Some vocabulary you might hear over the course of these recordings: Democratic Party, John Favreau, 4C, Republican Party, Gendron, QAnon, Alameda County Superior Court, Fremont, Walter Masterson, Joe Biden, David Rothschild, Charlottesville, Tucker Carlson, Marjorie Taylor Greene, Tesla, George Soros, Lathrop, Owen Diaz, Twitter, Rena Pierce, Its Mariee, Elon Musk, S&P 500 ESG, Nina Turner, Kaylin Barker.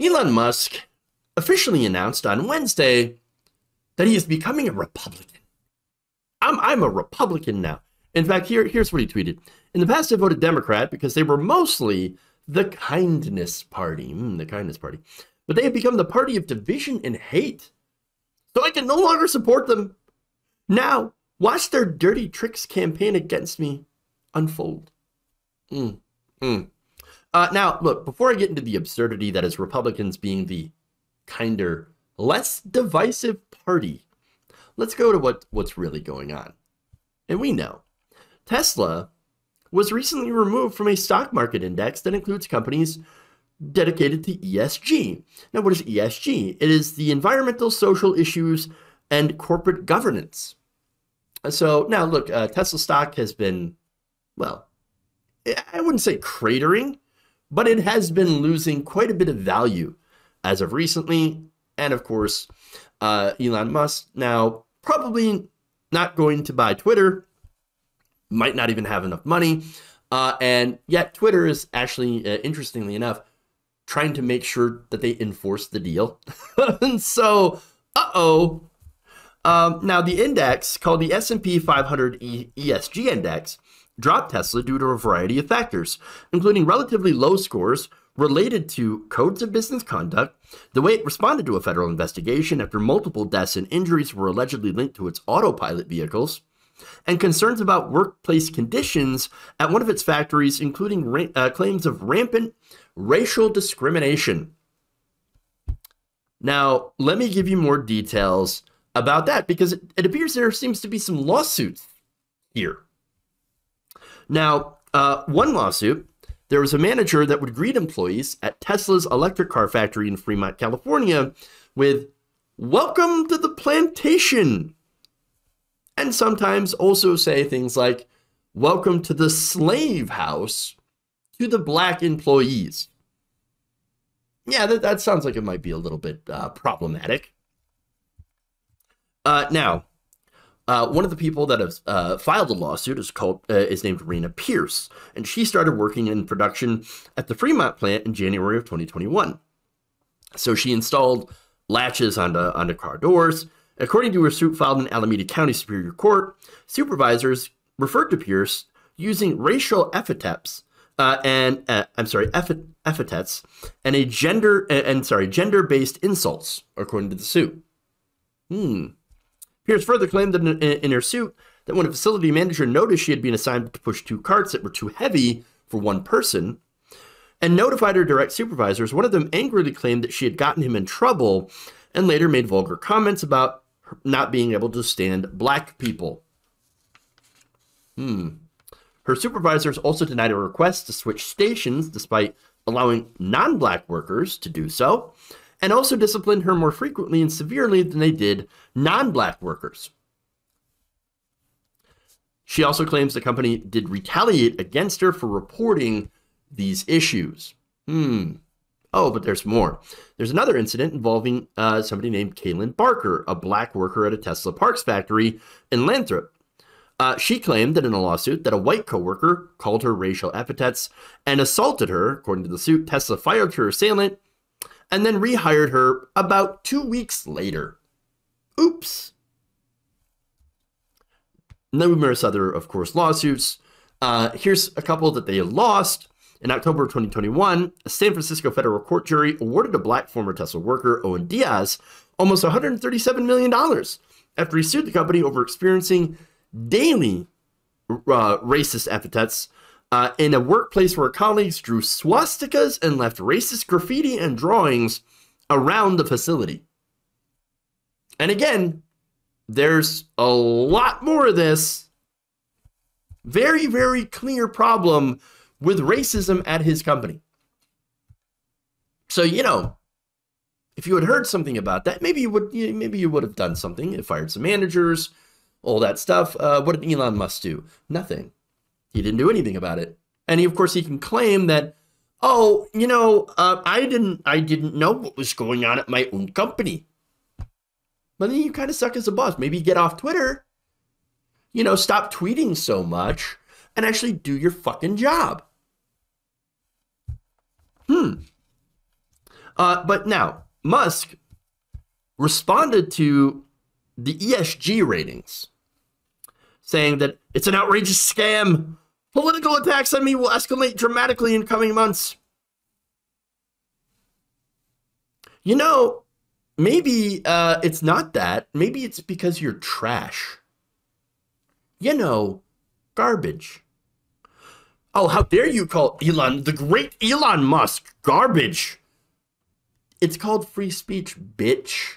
Elon Musk officially announced on Wednesday that he is becoming a Republican. I'm a Republican now. In fact, here's what he tweeted. In the past, I voted Democrat because they were mostly the kindness party. The kindness party. But they have become the party of division and hate. So I can no longer support them. Now, watch their dirty tricks campaign against me unfold. Now, look, before I get into the absurdity that is Republicans being the kinder, less divisive party, let's go to what's really going on. And we know Tesla was recently removed from a stock market index that includes companies dedicated to ESG. Now, what is ESG? It is the environmental, social issues, and corporate governance. So now, look, Tesla stock has been, well, I wouldn't say cratering, but it has been losing quite a bit of value as of recently. And of course, Elon Musk now probably not going to buy Twitter, might not even have enough money. And yet Twitter is actually, interestingly enough, trying to make sure that they enforce the deal. And so, now the index called the S&P 500 ESG index dropped Tesla due to a variety of factors, including relatively low scores related to codes of business conduct, the way it responded to a federal investigation after multiple deaths and injuries were allegedly linked to its autopilot vehicles, and concerns about workplace conditions at one of its factories, including claims of rampant racial discrimination. Now, let me give you more details about that, because it appears there seems to be some lawsuits here. Now, one lawsuit, there was a manager that would greet employees at Tesla's electric car factory in Fremont, California, with "Welcome to the plantation," and sometimes also say things like "Welcome to the slave house" to the black employees. Yeah, that sounds like it might be a little bit problematic. Now, one of the people that have filed a lawsuit is named Rena Pierce, and she started working in production at the Fremont plant in January of 2021. So she installed latches onto car doors. According to her suit filed in Alameda County Superior Court, supervisors referred to Pierce using racial epithets and a gender-based insults, according to the suit. Pierce further claimed that in her suit that when a facility manager noticed she had been assigned to push two carts that were too heavy for one person and notified her direct supervisors, one of them angrily claimed that she had gotten him in trouble and later made vulgar comments about not being able to stand black people. Her supervisors also denied a request to switch stations despite allowing non-black workers to do so, and also disciplined her more frequently and severely than they did non-black workers. She also claims the company did retaliate against her for reporting these issues. Oh, but there's more. There's another incident involving somebody named Kaylin Barker, a black worker at a Tesla parts factory in Lathrop. She claimed that in a lawsuit that a white coworker called her racial epithets and assaulted her. According to the suit, Tesla fired her assailant and then rehired her about 2 weeks later. Oops. Numerous other, of course, lawsuits. Here's a couple that they lost. In October of 2021, a San Francisco federal court jury awarded a black former Tesla worker, Owen Diaz, almost $137 million after he sued the company over experiencing daily racist epithets in a workplace where colleagues drew swastikas and left racist graffiti and drawings around the facility. And again, there's a lot more of this very, very clear problem with racism at his company. So, you know, if you had heard something about that, maybe you would have done something. It fired some managers, all that stuff. What did Elon Musk do? Nothing. He didn't do anything about it. And he, of course, he can claim that, oh, you know, I didn't know what was going on at my own company. But then you kind of suck as a boss. Maybe get off Twitter, you know, stop tweeting so much and actually do your fucking job. But now, Musk responded to the ESG ratings, saying that it's an outrageous scam. Political attacks on me will escalate dramatically in coming months. You know, maybe it's not that. Maybe it's because you're trash. You know, garbage. Oh, how dare you call Elon, the great Elon Musk, garbage. It's called free speech, bitch.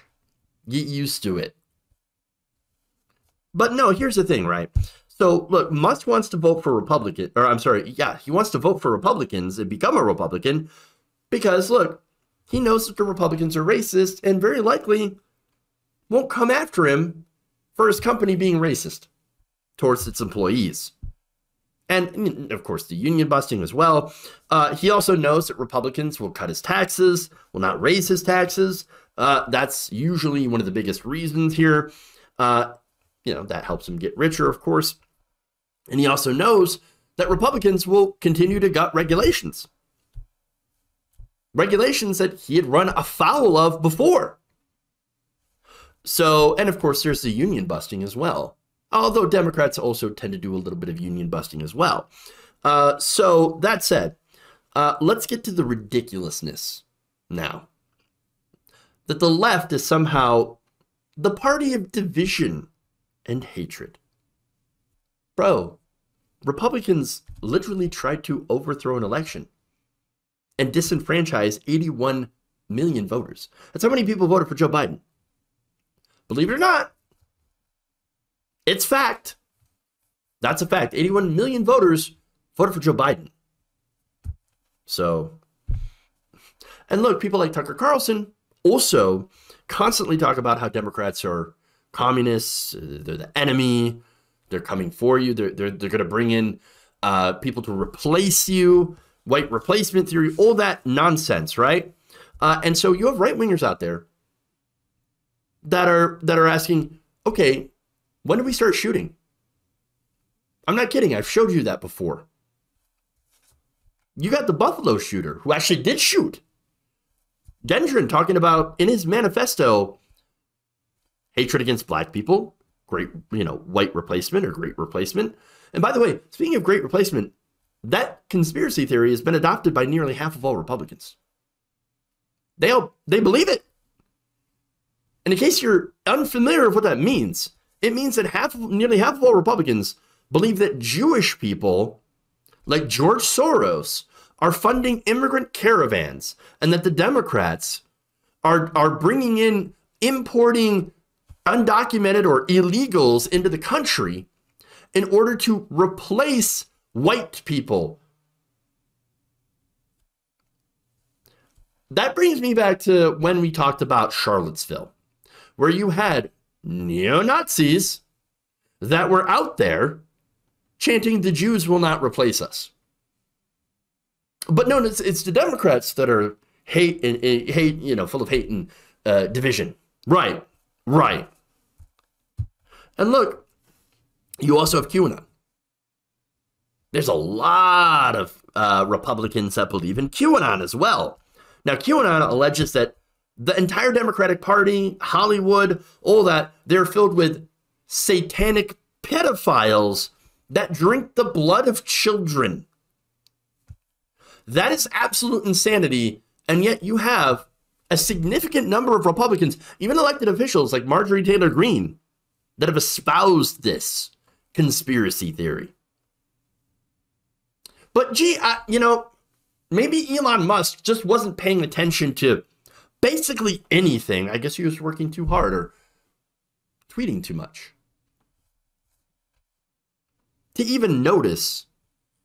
Get used to it. But no, here's the thing, right? So look, Musk wants to vote for Republican, or I'm sorry, yeah, he wants to vote for Republicans and become a Republican because look, he knows that the Republicans are racist and very likely won't come after him for his company being racist towards its employees. And of course, the union busting as well. He also knows that Republicans will cut his taxes, will not raise his taxes. That's usually one of the biggest reasons here. You know, that helps him get richer, of course. And he also knows that Republicans will continue to gut regulations. Regulations that he had run afoul of before. So, and of course, there's the union busting as well. Although Democrats also tend to do a little bit of union busting as well. So that said, let's get to the ridiculousness now. That the left is somehow the party of division and hatred. Bro, Republicans literally tried to overthrow an election and disenfranchise 81 million voters. That's how many people voted for Joe Biden. Believe it or not, it's fact. That's a fact. 81 million voters voted for Joe Biden. So, and look, people like Tucker Carlson also constantly talk about how Democrats are communists. They're the enemy. They're coming for you. They're going to bring in people to replace you. White replacement theory, all that nonsense, right? And so you have right-wingers out there that are asking, okay, when do we start shooting? I'm not kidding. I've showed you that before. You got the Buffalo shooter who actually did shoot. Gendron talking about in his manifesto, hatred against black people, great, you know, white replacement or great replacement. And by the way, speaking of great replacement, that conspiracy theory has been adopted by nearly half of all Republicans. They believe it. And in case you're unfamiliar with what that means, it means that nearly half of all Republicans believe that Jewish people like George Soros are funding immigrant caravans and that the Democrats are bringing in, importing undocumented or illegals into the country in order to replace white people. That brings me back to when we talked about Charlottesville, where you had neo-Nazis that were out there chanting, the Jews will not replace us. But no, it's the Democrats that are hate, you know, full of hate and division. Right, right. And look, you also have QAnon. There's a lot of Republicans that believe in QAnon as well. Now, QAnon alleges that the entire Democratic Party, Hollywood, all that, they're filled with satanic pedophiles that drink the blood of children. That is absolute insanity. And yet you have a significant number of Republicans, even elected officials like Marjorie Taylor Greene, that have espoused this conspiracy theory. But gee, you know, maybe Elon Musk just wasn't paying attention to basically anything. I guess he was working too hard or tweeting too much to even notice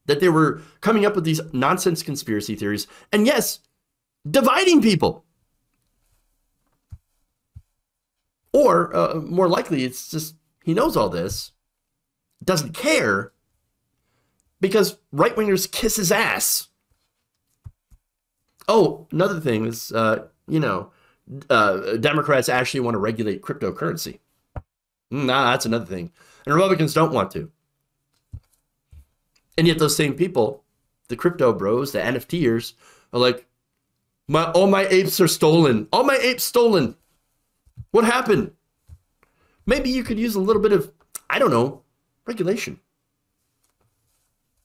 that they were coming up with these nonsense conspiracy theories. And yes, dividing people. Or more likely, it's just he knows all this, doesn't care, because right-wingers kiss his ass. Oh, another thing is, you know, Democrats actually want to regulate cryptocurrency. Nah, that's another thing. And Republicans don't want to. And yet those same people, the crypto bros, the NFTers, are like, All my apes are stolen. All my apes stolen. What happened? Maybe you could use a little bit of, I don't know, regulation.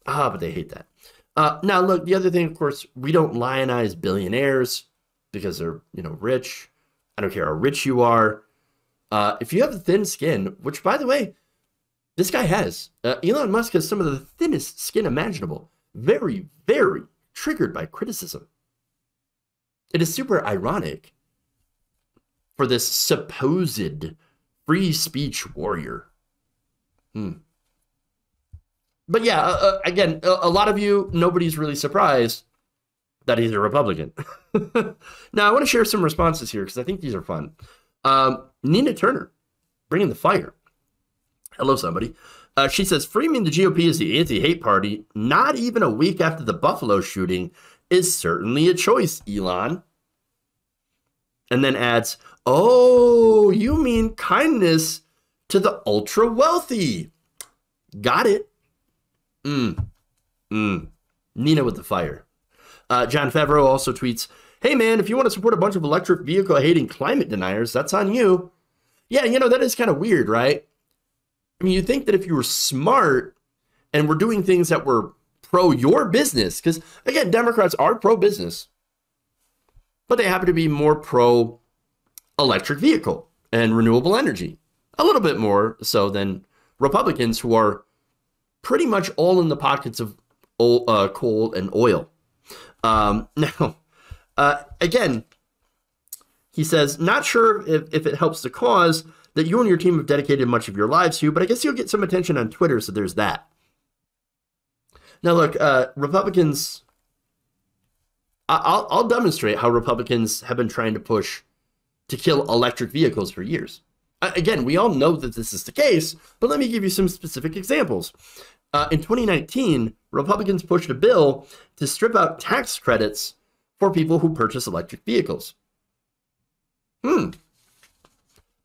Ah, but they hate that. Now, look, the other thing, of course, we don't lionize billionaires because they're, you know, rich. I don't care how rich you are. If you have a thin skin, which, by the way, this guy has. Elon Musk has some of the thinnest skin imaginable. Very, very triggered by criticism. It is super ironic for this supposed free speech warrior. But yeah, again, a lot of you, nobody's really surprised that he's a Republican. Now, I want to share some responses here because I think these are fun. Nina Turner, bringing the fire. Hello, somebody. She says, framing the GOP as the anti-hate party, not even a week after the Buffalo shooting, is certainly a choice, Elon. And then adds, oh, you mean kindness to the ultra wealthy. Got it. Nina with the fire. John Favreau also tweets, hey man, if you want to support a bunch of electric vehicle hating climate deniers, that's on you. Yeah, you know, that is kind of weird, right? I mean, you think that if you were smart and were doing things that were pro your business, because again, Democrats are pro business, but they happen to be more pro electric vehicle and renewable energy, a little bit more so than Republicans, who are pretty much all in the pockets of coal and oil. Now, again, he says, not sure if it helps the cause that you and your team have dedicated much of your lives to, but I guess you'll get some attention on Twitter, so there's that. Now, look, Republicans, I'll demonstrate how Republicans have been trying to push to kill electric vehicles for years. Again, we all know that this is the case, but let me give you some specific examples. In 2019, Republicans pushed a bill to strip out tax credits for people who purchase electric vehicles. The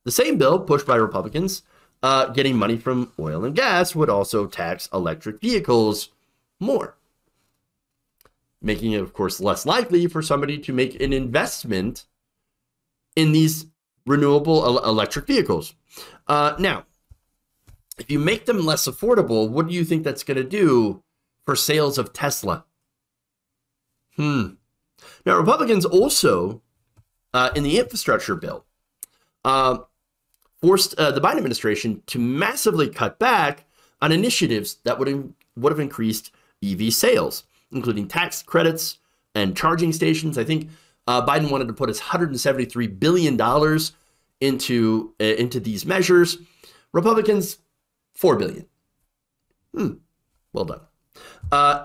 same bill pushed by Republicans, getting money from oil and gas, would also tax electric vehicles more, making it, of course, less likely for somebody to make an investment in these renewable electric vehicles. Now, if you make them less affordable, what do you think that's going to do for sales of Tesla? Now, Republicans also, in the infrastructure bill, forced the Biden administration to massively cut back on initiatives that would have increased EV sales, including tax credits and charging stations. I think Biden wanted to put his $173 billion into these measures. Republicans, $4 billion. Well done.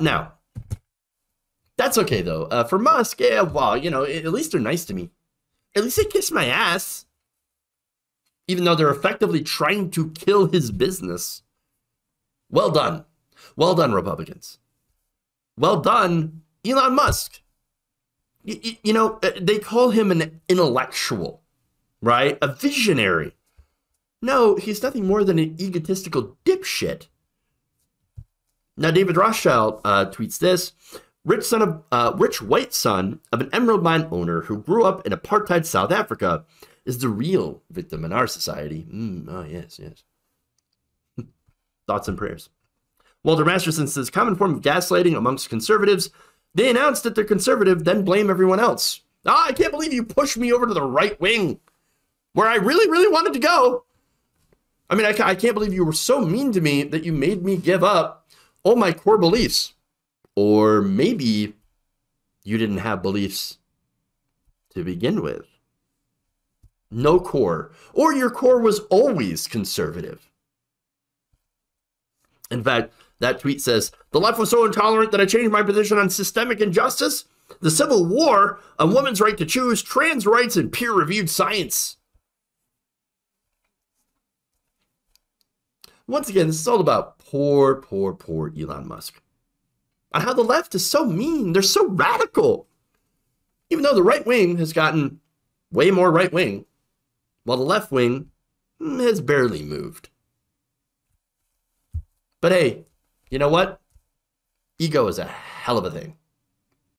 Now, that's okay, though. For Musk, yeah, well, you know, at least they're nice to me. At least they kiss my ass. Even though they're effectively trying to kill his business. Well done. Well done, Republicans. Well done, Elon Musk. You know, they call him an intellectual, right? A visionary. No, he's nothing more than an egotistical dipshit. Now, David Rothschild tweets this. Rich white son of an emerald mine owner who grew up in apartheid South Africa is the real victim in our society. Oh, yes, yes. Thoughts and prayers. Walter Masterson says, common form of gaslighting amongst conservatives. They announce that they're conservative, then blame everyone else. I can't believe you pushed me over to the right wing, where I really, really wanted to go. I mean, I can't believe you were so mean to me that you made me give up all my core beliefs. Or maybe you didn't have beliefs to begin with. No core. Or your core was always conservative. In fact, that tweet says, the left was so intolerant that I changed my position on systemic injustice, the Civil War, a woman's right to choose, trans rights, and peer-reviewed science. Once again, this is all about poor, poor, poor Elon Musk. And how the left is so mean. They're so radical. Even though the right wing has gotten way more right wing, while the left wing has barely moved. But hey, you know what? Ego is a hell of a thing.